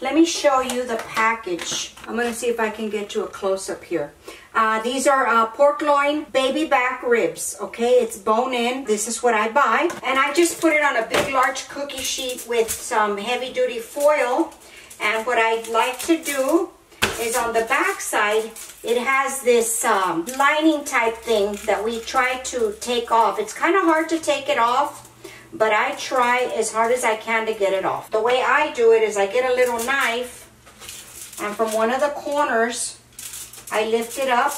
Let me show you the package. I'm going to see if I can get you a close-up here. These are pork loin baby back ribs, okay? It's bone-in. This is what I buy. And I just put it on a big, large cookie sheet with some heavy-duty foil. And what I like to do is on the back side, it has this lining type thing that we try to take off. It's kind of hard to take it off, but I try as hard as I can to get it off. The way I do it is I get a little knife, and from one of the corners, I lift it up,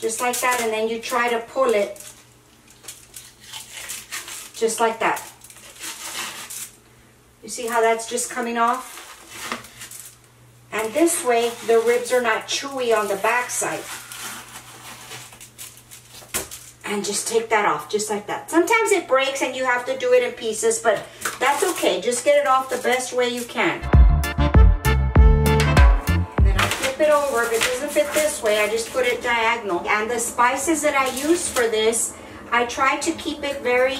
just like that, and then you try to pull it, just like that. You see how that's just coming off? And this way, the ribs are not chewy on the back side. And just take that off, just like that. Sometimes it breaks and you have to do it in pieces, but that's okay. Just get it off the best way you can. And then I flip it over. If it doesn't fit this way, I just put it diagonal. And the spices that I use for this, I try to keep it very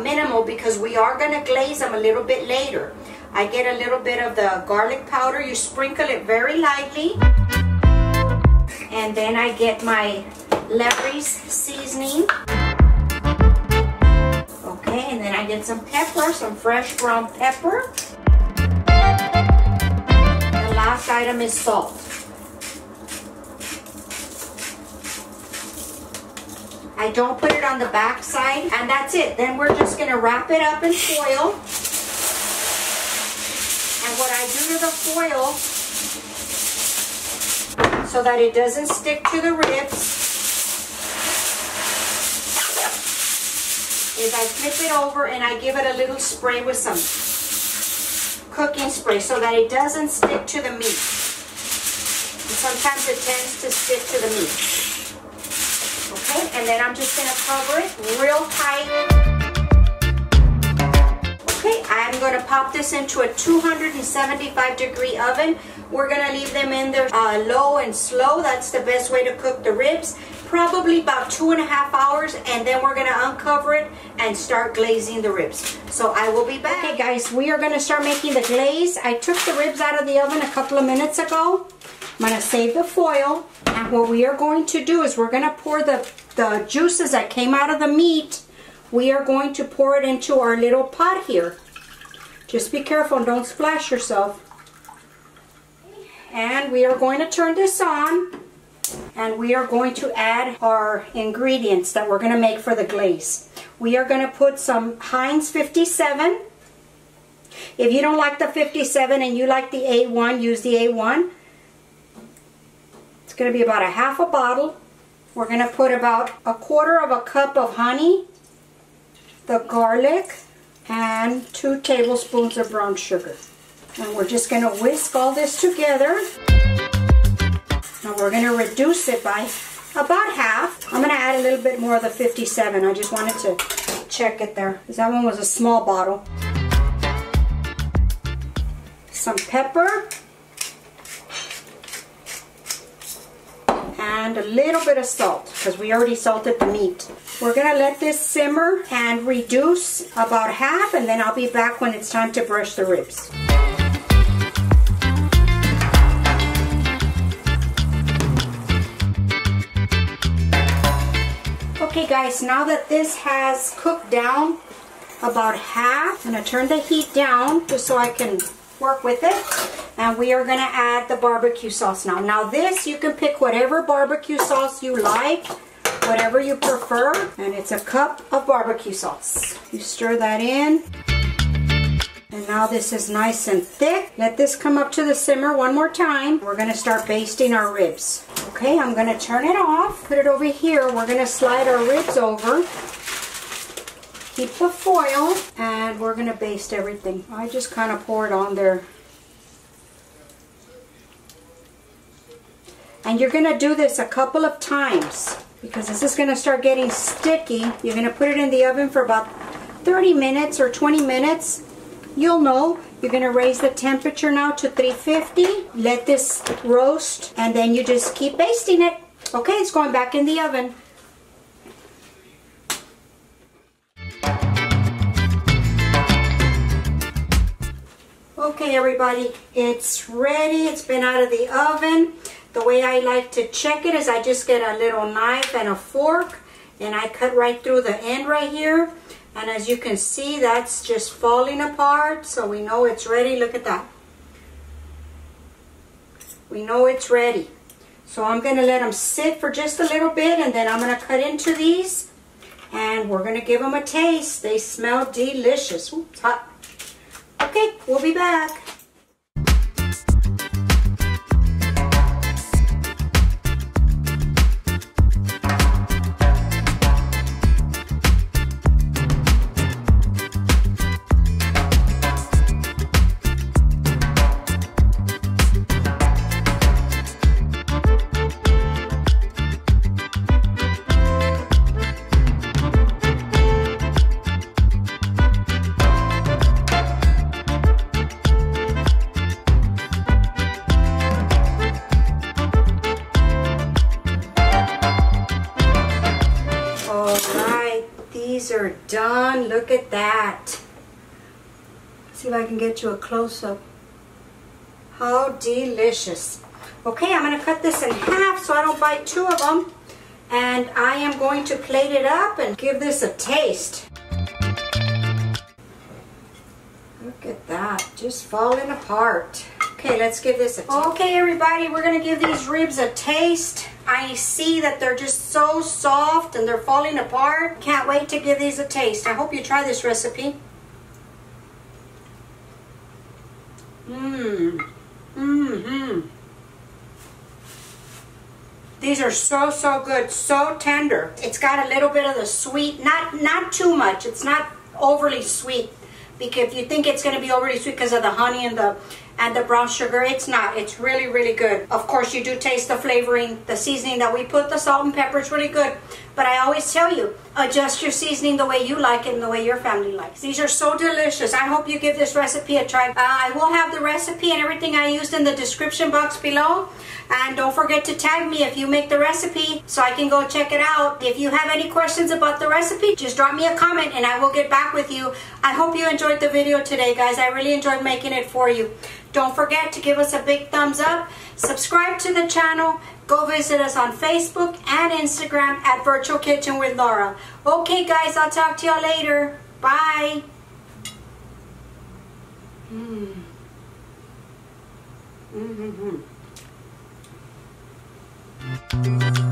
minimal because we are gonna glaze them a little bit later. I get a little bit of the garlic powder. You sprinkle it very lightly. And then I get my Lawrey's seasoning. Okay, and then I get some pepper, some fresh ground pepper. The last item is salt. I don't put it on the back side, and that's it. Then we're just gonna wrap it up in foil. And what I do to the foil, so that it doesn't stick to the ribs, is I flip it over and I give it a little spray with some cooking spray so that it doesn't stick to the meat. And sometimes it tends to stick to the meat. Okay, and then I'm just gonna cover it real tight. Okay, I'm gonna pop this into a 275 degree oven. We're gonna leave them in there low and slow. That's the best way to cook the ribs. Probably about 2.5 hours, and then we're gonna uncover it and start glazing the ribs. So I will be back. Okay guys, we are gonna start making the glaze. I took the ribs out of the oven a couple of minutes ago. I'm gonna save the foil, and what we are going to do is we're gonna pour the juices that came out of the meat. We are going to pour it into our little pot here. Just be careful and don't splash yourself. And we are going to turn this on. And we are going to add our ingredients that we're going to make for the glaze. We are going to put some Heinz 57. If you don't like the 57 and you like the A1, use the A1. It's going to be about 1/2 a bottle. We're going to put about 1/4 cup of honey, the garlic, and 2 tablespoons of brown sugar. And we're just going to whisk all this together. Now we're going to reduce it by about half. I'm going to add a little bit more of the 57. I just wanted to check it there, because that one was a small bottle. Some pepper. And a little bit of salt, because we already salted the meat. We're going to let this simmer and reduce about half, and then I'll be back when it's time to brush the ribs. Okay guys, now that this has cooked down about half, I'm going to turn the heat down just so I can work with it. And we are going to add the barbecue sauce now. Now this, you can pick whatever barbecue sauce you like, whatever you prefer. And it's 1 cup of barbecue sauce. You stir that in. And now this is nice and thick. Let this come up to the simmer one more time. We're going to start basting our ribs. Okay, I'm going to turn it off, put it over here. We're going to slide our ribs over, keep the foil, and we're going to baste everything. I just kind of pour it on there. And you're going to do this a couple of times because this is going to start getting sticky. You're going to put it in the oven for about 30 minutes or 20 minutes. you'll know. You're going to raise the temperature now to 350. Let this roast, and then you just keep basting it. Okay, it's going back in the oven. Okay, everybody, it's ready. It's been out of the oven. The way I like to check it is I just get a little knife and a fork, and I cut right through the end right here. And as you can see, that's just falling apart, so we know it's ready. Look at that. We know it's ready. So I'm going to let them sit for just a little bit, and then I'm going to cut into these, and we're going to give them a taste. They smell delicious. Ooh, it's hot. Okay, we'll be back. Are done. Look at that. See if I can get you a close-up. How delicious. Okay, I'm going to cut this in half so I don't bite two of them, and I am going to plate it up and give this a taste. Look at that, just falling apart. Okay, let's give this a taste. Okay, everybody, we're going to give these ribs a taste. I see that they're just so soft and they're falling apart. Can't wait to give these a taste. I hope you try this recipe. These are so good, so tender. It's got a little bit of the sweet, not too much. It's not overly sweet, because if you think it's going to be overly sweet because of the honey and the brown sugar, it's not. It's really, really good. Of course, you do taste the flavoring, the seasoning that we put, the salt and pepper is really good. But I always tell you, adjust your seasoning the way you like it and the way your family likes. These are so delicious. I hope you give this recipe a try. I will have the recipe and everything I used in the description box below. And don't forget to tag me if you make the recipe so I can go check it out. If you have any questions about the recipe, just drop me a comment and I will get back with you. I hope you enjoyed the video today, guys. I really enjoyed making it for you. Don't forget to give us a big thumbs up, subscribe to the channel, go visit us on Facebook and Instagram at Virtual Kitchen with Laura. Okay, guys, I'll talk to y'all later. Bye. Mm-hmm.